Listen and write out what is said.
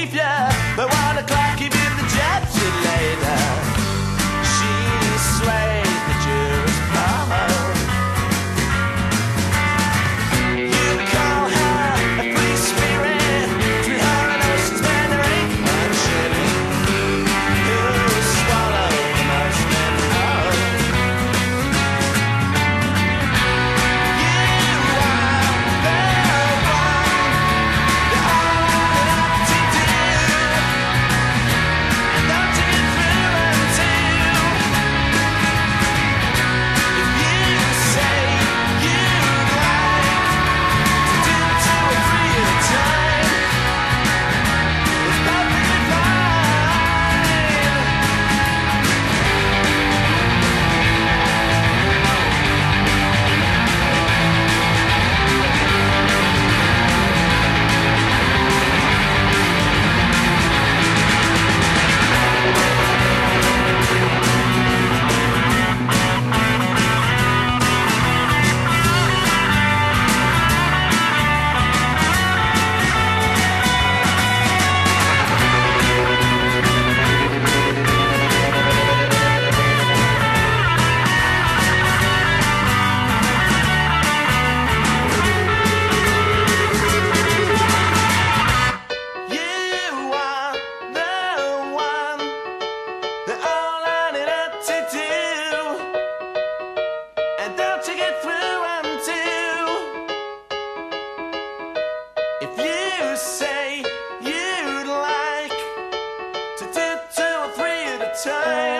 leave ya, but 1 o'clock he did the job she laid up. She swayed the Jewish mama. You call her a free spirit, through her an ocean's man there ain't much shitty. Who'll swallow the most men know? You are the one, the only one to do, and not to get through until if you say you'd like to do it to a free at a time, it's perfectly fine. You are the one, the all I need to do, and don't you get through until if you say you'd like to do 2 or 3 at a time.